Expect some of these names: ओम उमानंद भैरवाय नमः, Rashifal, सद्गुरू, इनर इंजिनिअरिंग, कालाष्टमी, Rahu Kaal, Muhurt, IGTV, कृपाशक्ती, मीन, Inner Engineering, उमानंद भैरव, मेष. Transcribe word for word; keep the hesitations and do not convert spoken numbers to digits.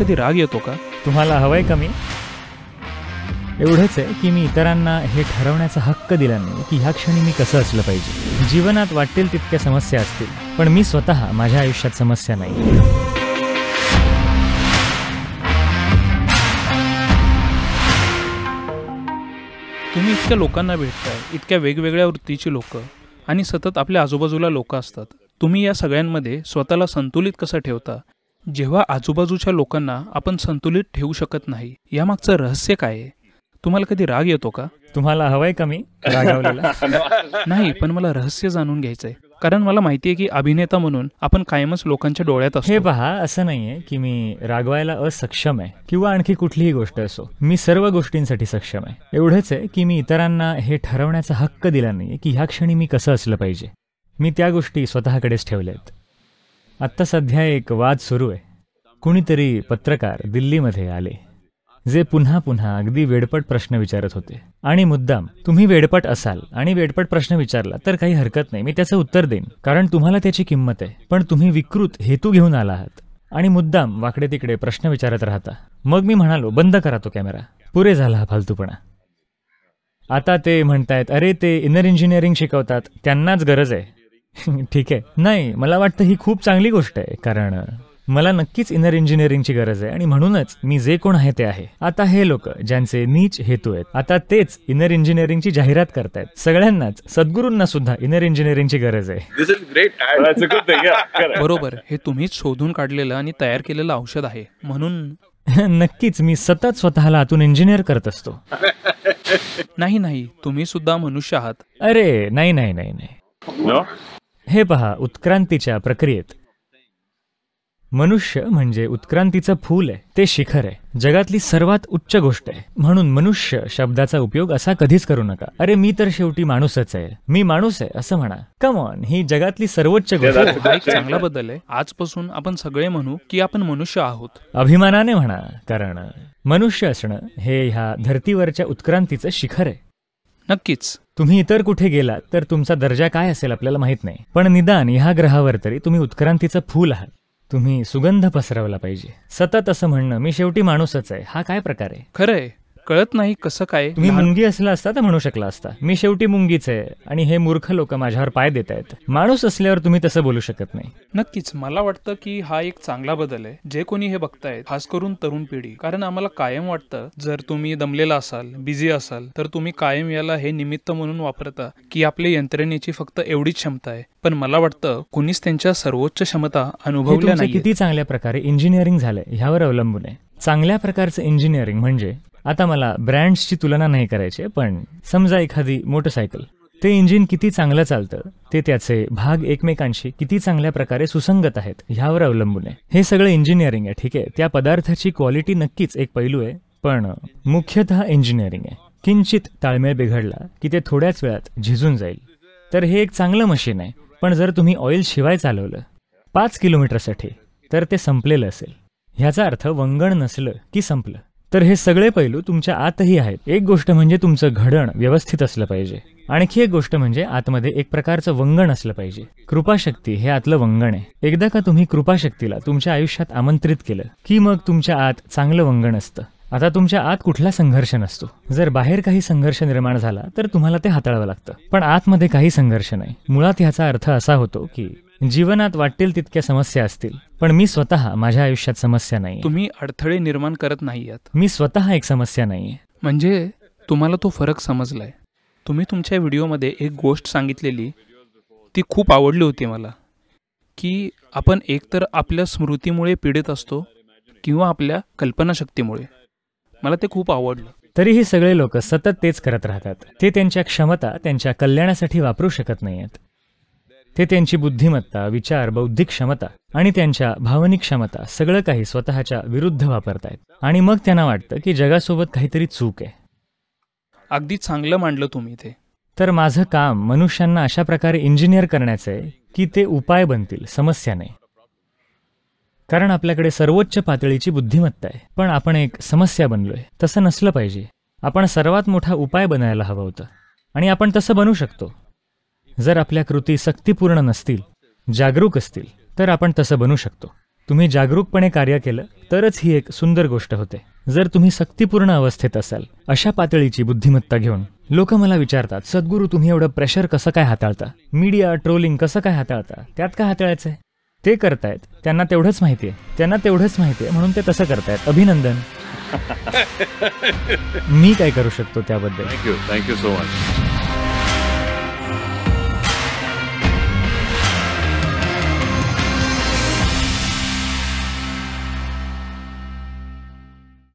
कधी राग येतो का? तुम्हाला हवंय कमी एवढंच आहे की मी इतरांना हे ठरवण्याचा हक्क दिला नाही की ह्या क्षणी मी कसं असलं पाहिजे। जीवनात वाटेल तितक्या समस्या असतील, पण मी स्वतः माझ्या आयुष्यात समस्या नाही। तुम्ही इतक्या लोकांना भेटताय, इतक्या वेगवेगळ्या वृत्तीची लोक आणि सतत आपल्या आजूबाजूला लोक असतात। तुम्ही या सगळ्यांमध्ये स्वतःला संतुलित कसं ठेवता? जेव्हा आजूबाजूच्या लोकांना आपण संतुलित ठेवू शकत नाही, यामागचं रहस्य काय आहे? तुम्हाला कधी राग येतो का? तुम्हाला हवंय का मी रागावलेला? नाही, पण मला रहस्य जाणून घ्यायचंय, कारण मला माहिती आहे की अभिनेता म्हणून आपण कायमच लोकांच्या डोळ्यात असतो। हे पहा, असं नाहीये की मी रागवायला असक्षम आहे किंवा आणखी कुठलीही गोष्ट असो, मी सर्व गोष्टींसाठी सक्षम आहे। एवढंच आहे की मी इतरांना हे ठरवण्याचा हक्क दिला नाहीये की ह्या क्षणी मी कसं असलं पाहिजे। मी त्या गोष्टी स्वतःकडेच ठेवल्यात। आत्ता सध्या एक वाद सुरू आहे। कुणीतरी पत्रकार दिल्लीमध्ये आले जे पुन्हा पुन्हा अगदी वेडपट प्रश्न विचारत होते आणि मुद्दाम, तुम्ही वेडपट असाल आणि वेडपट प्रश्न विचारला तर काही हरकत नाही, मी त्याचं उत्तर देईन कारण तुम्हाला त्याची किंमत आहे, पण तुम्ही विकृत हेतू घेऊन आला आहात आणि मुद्दाम वाकडे तिकडे प्रश्न विचारत राहता। मग मी म्हणालो, बंद करा तो कॅमेरा, पुरे झाला हा फालतूपणा। आता ते म्हणतायत अरे ते इनर इंजिनिअरिंग शिकवतात, त्यांनाच गरज आहे। ठीक आहे, नाही मला वाटतं ही खूप चांगली गोष्ट आहे, कारण मला नक्कीच इनर इंजिनिअरिंगची गरज आहे आणि म्हणूनच मी जे कोण आहे ते आहे। आता हे लोक ज्यांचे नीच हेतू आहेत, आता तेच इनर इंजिनिअरिंगची जाहिरात करतायत सगळ्यांनाच, सद्गुरूंना सुद्धा इनर इंजिनिअरिंगची गरज आहे। बरोबर, हे तुम्हीच शोधून काढलेलं आणि तयार केलेलं औषध आहे, म्हणून नक्कीच मी सतत स्वतःला आतून इंजिनियर करत असतो। नाही नाही, तुम्ही सुद्धा मनुष्य आहात। अरे नाही नाही नाही नाही, हे पहा, उत्क्रांतीच्या प्रक्रियेत मनुष्य म्हणजे उत्क्रांतीचं फूल आहे, ते शिखर आहे, जगातली सर्वात उच्च गोष्ट आहे। म्हणून मनुष्य शब्दाचा उपयोग असा कधीच करू नका, अरे मी तर शेवटी माणूसच आहे, मी माणूस आहे असं म्हणा। कम ऑन, ही जगातली सर्वोच्च गोष्ट आहे। एक चांगला बदल आहे, आजपासून आपण सगळे म्हणू की आपण मनुष्य आहोत। अभिमानाने म्हणा, कारण मनुष्य असणं हे ह्या धर्तीवरच्या उत्क्रांतीचं शिखर आहे। नक्कीच, तुम्ही इतर कुठे गेलात तर तुमचा दर्जा काय असेल आपल्याला माहित नाही, पण निदान ह्या ग्रहावर तरी तुम्ही उत्क्रांतीचं फूल आहात, तुम्ही सुगंध पसरवला पाहिजे। सतत असं म्हणणं मी शेवटी माणूसच आहे, हा काय प्रकार आहे? खरंय, कळत नाही कसं काय। तुम्ही मुंगी असला असता तर म्हणू शकला असता मी शेवटी मुंगीच आहे आणि हे मूर्ख लोक माझ्यावर पाय देत आहेत, माणूस असल्यावर तुम्ही तसं बोलू शकत नाही। नक्कीच, मला वाटतं की हा एक चांगला बदल आहे। जे कोणी हे बघतायत, खास करून तरुण पिढी, कारण आम्हाला कायम वाटतं जर तुम्ही दमलेला असाल, बिझी असाल तर तुम्ही कायम याला हे निमित्त म्हणून वापरता की आपल्या यंत्रणेची फक्त एवढीच क्षमता आहे, पण मला वाटतं कोणीच त्यांच्या सर्वोच्च क्षमता अनुभवल्या नाही। किती चांगल्या प्रकारे इंजिनिअरिंग झालंय ह्यावर अवलंबून आहे। चांगल्या प्रकारचं इंजिनिअरिंग म्हणजे, आता मला ब्रँड्सची तुलना नाही करायची, पण समजा एखादी मोटरसायकल, ते इंजिन किती चांगलं चालतं, ते त्याचे भाग एकमेकांशी किती चांगल्या प्रकारे सुसंगत आहेत ह्यावर अवलंबून आहे। हे सगळं इंजिनिअरिंग आहे, ठीक आहे, त्या पदार्थाची क्वालिटी नक्कीच एक पैलू आहे, पण मुख्यतः इंजिनिअरिंग आहे। किंचित ताळमेळ बिघडला की ते थोड्याच वेळात झिजून जाईल, तर हे एक चांगलं मशीन आहे, पण जर तुम्ही ऑइल शिवाय चालवलं पाच किलोमीटरसाठी तर ते संपलेलं असेल। ह्याचा अर्थ वंगण नसलं की संपलं। तर हे सगळे पैलू तुमच्या आतही आहेत। एक गोष्ट म्हणजे तुमचं घडण व्यवस्थित असलं पाहिजे, आणखी एक गोष्ट म्हणजे आतमध्ये एक प्रकारचं वंगण असलं पाहिजे। कृपाशक्ती हे आतलं वंगण आहे। एकदा का तुम्ही कृपाशक्तीला तुमच्या आयुष्यात आमंत्रित केलं की मग तुमच्या आत चांगलं वंगण असतं। आता तुमच्या आत कुठला संघर्ष नसतो। जर बाहेर काही संघर्ष निर्माण झाला तर तुम्हाला ते हाताळावं लागतं, पण आतमध्ये काही संघर्ष नाही। मुळात ह्याचा अर्थ असा होतो की जीवनात वाटेल तितक्या समस्या असतील, पण मी स्वतः माझ्या आयुष्यात समस्या नाही। तुम्ही अडथळे निर्माण करत नाही आहात, मी स्वतः एक समस्या नाही। म्हणजे तुम्हाला तो फरक समजलाय। तुम्ही तुमच्या व्हिडिओमध्ये एक गोष्ट सांगितलेली ती खूप आवडली होती मला, की आपण एकतर आपल्या स्मृतीमुळे पीडित असतो किंवा आपल्या कल्पनाशक्तीमुळे। मला ते खूप आवडलं। तरीही सगळे लोक सतत तेच करत राहतात। ते त्यांच्या क्षमता त्यांच्या कल्याणासाठी वापरू शकत नाही आहेत। ते त्यांची बुद्धिमत्ता, विचार, बौद्धिक क्षमता आणि त्यांच्या भावनिक क्षमता सगळं काही स्वतःच्या विरुद्ध वापरतायत आणि मग त्यांना वाटतं की जगासोबत काहीतरी चूक आहे। अगदी चांगलं मांडलं तुम्ही ते। तर माझं काम मनुष्यांना अशा प्रकारे इंजिनियर करण्याचं आहे की ते उपाय बनतील, समस्या नाही। कारण आपल्याकडे सर्वोच्च पातळीची बुद्धिमत्ता आहे, पण आपण एक समस्या बनलोय। तसं नसलं पाहिजे, आपण सर्वात मोठा उपाय बनायला हवं होतं आणि आपण तसं बनू शकतो। जर आपल्या कृती सक्तीपूर्ण नसतील, जागरूक असतील, तर आपण तसं बनू शकतो। तुम्ही जागरूकपणे कार्य केलं तरच ही एक सुंदर गोष्ट होते। जर तुम्ही सक्तीपूर्ण अवस्थेत असाल, अशा पातळीची बुद्धिमत्ता घेऊन, लोक मला विचारतात, सद्गुरू तुम्ही एवढं प्रेशर कसं काय हाताळता, मीडिया ट्रोलिंग कसं काय हाताळता, त्यात काय हाताळायचं? ते करतायत, त्यांना तेवढंच माहिती आहे, त्यांना तेवढंच माहिती आहे, म्हणून ते तसं करतायत। अभिनंदन। मी काय करू शकतो त्याबद्दल? Thank you, thank you so much.